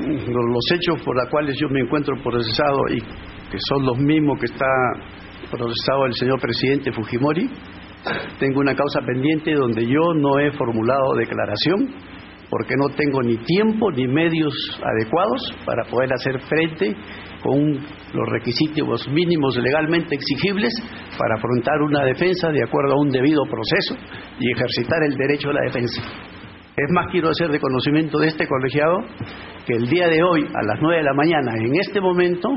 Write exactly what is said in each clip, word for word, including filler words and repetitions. los hechos por los cuales yo me encuentro procesado y que son los mismos que está procesado el señor presidente Fujimori, tengo una causa pendiente donde yo no he formulado declaración porque no tengo ni tiempo ni medios adecuados para poder hacer frente con los requisitos mínimos legalmente exigibles para afrontar una defensa de acuerdo a un debido proceso y ejercitar el derecho a la defensa. Es más, quiero hacer de conocimiento de este colegiado que el día de hoy, a las nueve de la mañana, en este momento,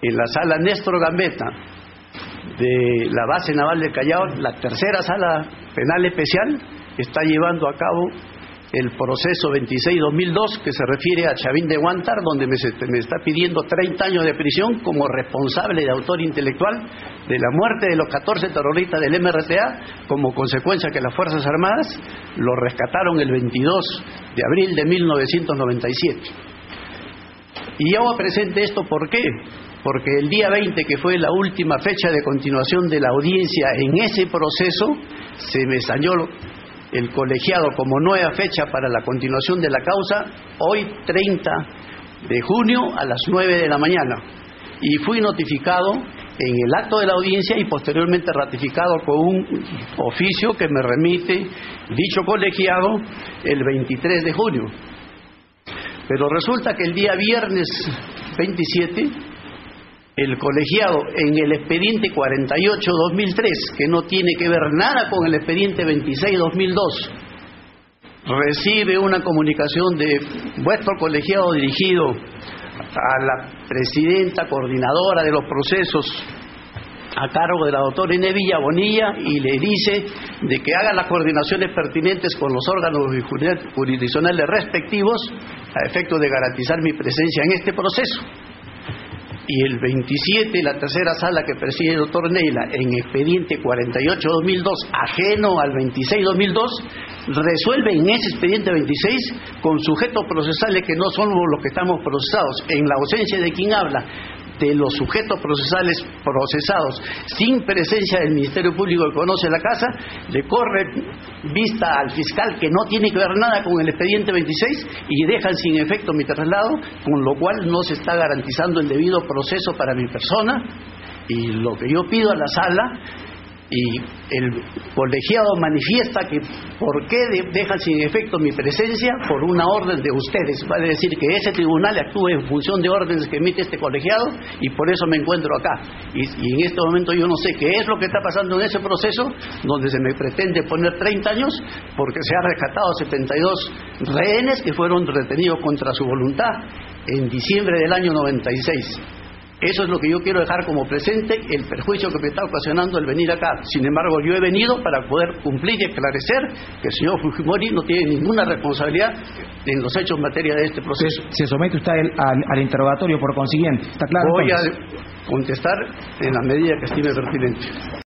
en la sala Néstor Gambetta de la Base Naval del Callao, la tercera Sala Penal Especial, está llevando a cabo el proceso veintiséis dos mil dos que se refiere a Chavín de Huántar, donde me, se, me está pidiendo treinta años de prisión como responsable de autor intelectual de la muerte de los catorce terroristas del M R T A, como consecuencia que las Fuerzas Armadas lo rescataron el veintidós de abril de mil novecientos noventa y siete. Y hago presente esto, ¿por qué? Porque el día veinte, que fue la última fecha de continuación de la audiencia en ese proceso, se me sañó el colegiado como nueva fecha para la continuación de la causa, hoy treinta de junio a las nueve de la mañana. Y fui notificado en el acto de la audiencia y posteriormente ratificado con un oficio que me remite dicho colegiado el veintitrés de junio. Pero resulta que el día viernes veintisiete, el colegiado en el expediente cuarenta y ocho dos mil tres, que no tiene que ver nada con el expediente veintiséis dos mil dos, recibe una comunicación de vuestro colegiado dirigido a la presidenta coordinadora de los procesos a cargo de la doctora Inés Villa Bonilla, y le dice de que haga las coordinaciones pertinentes con los órganos jurisdiccionales respectivos a efecto de garantizar mi presencia en este proceso. Y el veintisiete, la tercera sala que preside el doctor Neyla, en expediente cuarenta y ocho dos mil dos, ajeno al veintiséis dos mil dos, resuelve en ese expediente veintiséis con sujetos procesales que no son los que estamos procesados, en la ausencia de quien habla, de los sujetos procesales procesados, sin presencia del Ministerio Público que conoce la casa, le corre vista al fiscal que no tiene que ver nada con el expediente veintiséis y dejan sin efecto mi traslado, con lo cual no se está garantizando el debido proceso para mi persona. Y lo que yo pido a la sala, y el colegiado manifiesta que por qué dejan sin efecto mi presencia, por una orden de ustedes, vale decir que ese tribunal actúa en función de órdenes que emite este colegiado, y por eso me encuentro acá, y, y en este momento yo no sé qué es lo que está pasando en ese proceso donde se me pretende poner treinta años porque se han rescatado setenta y dos rehenes que fueron retenidos contra su voluntad en diciembre del año noventa y seis. Eso es lo que yo quiero dejar como presente, el perjuicio que me está ocasionando el venir acá. Sin embargo, yo he venido para poder cumplir y esclarecer que el señor Fujimori no tiene ninguna responsabilidad en los hechos en materia de este proceso. Se somete usted al, al, al interrogatorio, por consiguiente. ¿Está claro? Voy entonces a contestar en la medida que estime pertinente.